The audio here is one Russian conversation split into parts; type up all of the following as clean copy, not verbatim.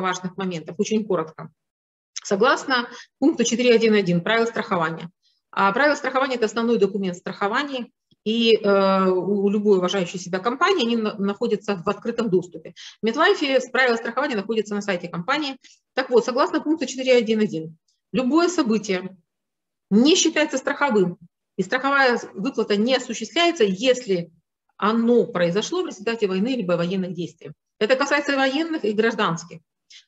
важных моментов, очень коротко. Согласно пункту 4.1.1 правил страхования. Правила страхования – это основной документ страхования, и у любой уважающей себя компании они находятся в открытом доступе. В MetLife правила страхования находятся на сайте компании. Так вот, согласно пункту 4.1.1, любое событие не считается страховым, и страховая выплата не осуществляется, если оно произошло в результате войны либо военных действий. Это касается и военных, и гражданских.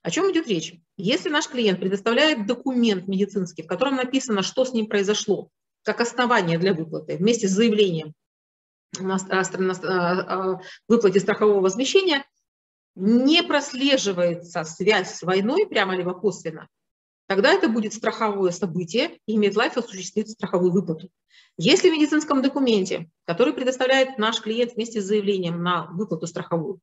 О чем идет речь? Если наш клиент предоставляет документ медицинский, в котором написано, что с ним произошло, как основание для выплаты, вместе с заявлением о выплате страхового возмещения, не прослеживается связь с войной прямо либо косвенно, тогда это будет страховое событие, и MetLife осуществит страховую выплату. Если в медицинском документе, который предоставляет наш клиент вместе с заявлением на выплату страховую,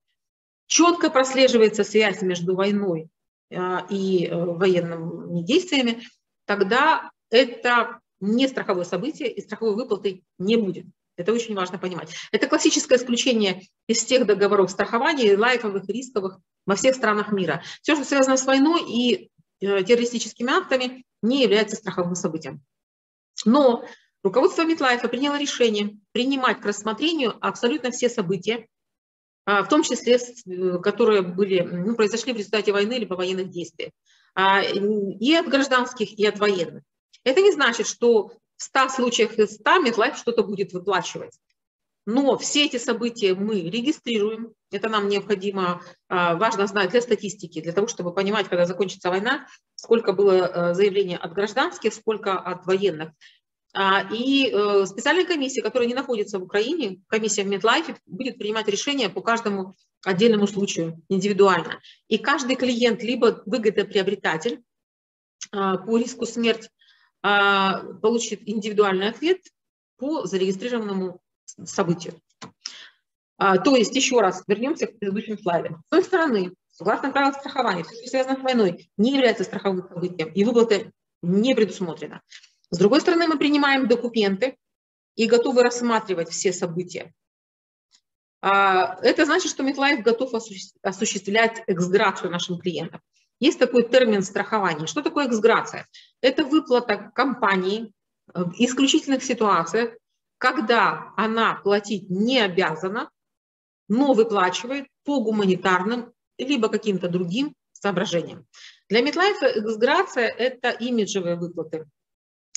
четко прослеживается связь между войной и военными действиями, тогда это не страховое событие, и страховой выплаты не будет. Это очень важно понимать. Это классическое исключение из тех договоров страхования, лайфовых, рисковых, во всех странах мира. Все, что связано с войной и террористическими актами, не является страховым событием. Но руководство MetLife приняло решение принимать к рассмотрению абсолютно все события, в том числе, которые были, произошли в результате войны либо военных действий, и от гражданских, и от военных. Это не значит, что в 100 случаях из 100 MetLife что-то будет выплачивать. Но все эти события мы регистрируем. Это нам необходимо, важно знать для статистики, для того, чтобы понимать, когда закончится война, сколько было заявлений от гражданских, сколько от военных. И специальная комиссия, которая не находится в Украине, комиссия в MetLife, будет принимать решение по каждому отдельному случаю индивидуально. И каждый клиент, либо выгодоприобретатель по риску смерти, получит индивидуальный ответ по зарегистрированному событию. То есть, еще раз вернемся к предыдущим слайдам. С той стороны, согласно правилам страхования, все, что связано с войной, не является страховым событием, и выплаты не предусмотрено. С другой стороны, мы принимаем документы и готовы рассматривать все события. Это значит, что MetLife готов осуществлять ексграцию нашим клиентам. Есть такой термин страхования. Что такое ексграция? Это выплата компании в исключительных ситуациях, когда она платить не обязана, но выплачивает по гуманитарным либо каким-то другим соображениям. Для MetLife ексграция – это имиджевые выплаты.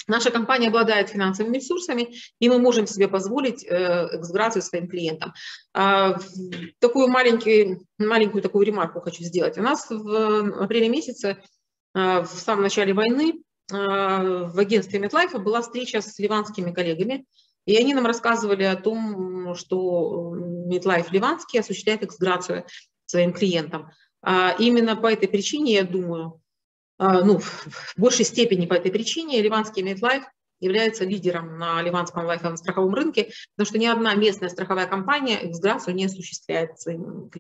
Наша компания обладает финансовыми ресурсами, и мы можем себе позволить ексграцию своим клиентам. Такую маленькую такую ремарку хочу сделать. У нас в апреле месяце, в самом начале войны, в агентстве MetLife была встреча с ливанскими коллегами, и они нам рассказывали о том, что MetLife ливанский осуществляет ексграцию своим клиентам. Именно по этой причине, я думаю, в большей степени по этой причине ливанский MetLife является лидером на ливанском лайфовом страховом рынке, потому что ни одна местная страховая компания ексграцию не осуществляет своим клиентам.